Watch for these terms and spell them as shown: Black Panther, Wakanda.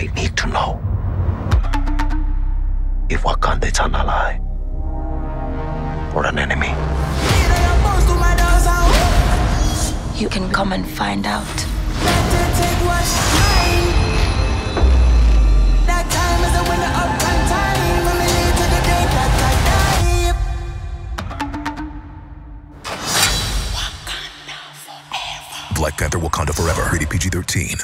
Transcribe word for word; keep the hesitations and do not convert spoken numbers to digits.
I need to know if Wakanda is an ally or an enemy. You can come and find out. Wakanda forever. Black Panther Wakanda Forever. Rated P G thirteen.